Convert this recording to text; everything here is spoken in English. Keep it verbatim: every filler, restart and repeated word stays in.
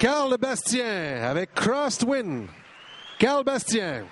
Carl Bastien avec Crosswind. Carl Bastien.